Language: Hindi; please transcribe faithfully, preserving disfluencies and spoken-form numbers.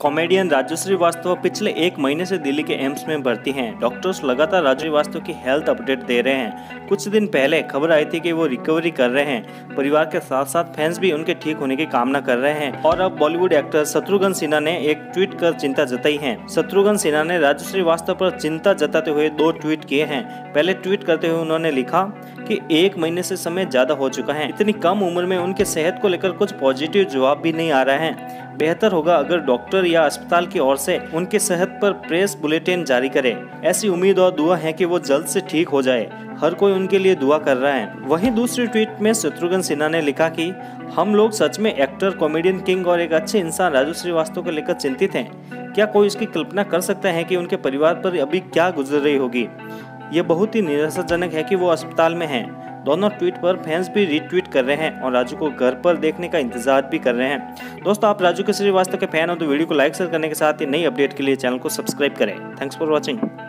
कॉमेडियन राजू श्रीवास्तव पिछले एक महीने से दिल्ली के एम्स में भर्ती हैं। डॉक्टर्स लगातार राजू श्रीवास्तव की हेल्थ अपडेट दे रहे हैं। कुछ दिन पहले खबर आई थी कि वो रिकवरी कर रहे हैं। परिवार के साथ साथ फैंस भी उनके ठीक होने की कामना कर रहे हैं। और अब बॉलीवुड एक्टर शत्रुघ्न सिन्हा ने एक ट्वीट कर चिंता जताई है। शत्रुघ्न सिन्हा ने राजू श्रीवास्तव पर चिंता जताते हुए दो ट्वीट किए हैं। पहले ट्वीट करते हुए उन्होंने लिखा कि एक महीने से समय ज्यादा हो चुका है। इतनी कम उम्र में उनके सेहत को लेकर कुछ पॉजिटिव जवाब भी नहीं आ रहा है। बेहतर होगा अगर डॉक्टर या अस्पताल की ओर से उनके सेहत पर प्रेस बुलेटिन जारी करे। ऐसी उम्मीद और दुआ है कि वो जल्द से ठीक हो जाए। हर कोई उनके लिए दुआ कर रहा है। वहीं दूसरी ट्वीट में शत्रुघ्न सिन्हा ने लिखा कि हम लोग सच में एक्टर, कॉमेडियन किंग और एक अच्छे इंसान राजू श्रीवास्तव को लेकर चिंतित हैं। क्या कोई इसकी कल्पना कर सकता है कि उनके परिवार पर अभी क्या गुजर रही होगी। ये बहुत ही निराशाजनक है कि वो अस्पताल में हैं। दोनों ट्वीट पर फैंस भी रीट्वीट कर रहे हैं और राजू को घर पर देखने का इंतजार भी कर रहे हैं। दोस्तों, आप राजू के श्रीवास्तव के फैन हो तो वीडियो को लाइक शेयर करने के साथ ही नई अपडेट के लिए चैनल को सब्सक्राइब करें। Thanks for watching.